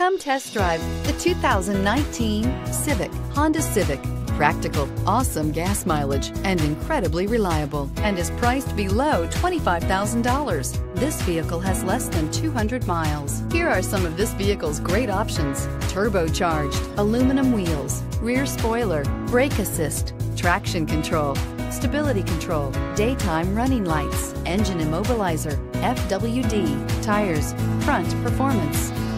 Come test drive the 2019 Civic, Honda Civic. Practical, awesome gas mileage, and incredibly reliable, and is priced below $25,000. This vehicle has less than 200 miles. Here are some of this vehicle's great options: turbocharged, aluminum wheels, rear spoiler, brake assist, traction control, stability control, daytime running lights, engine immobilizer, FWD, tires, front performance.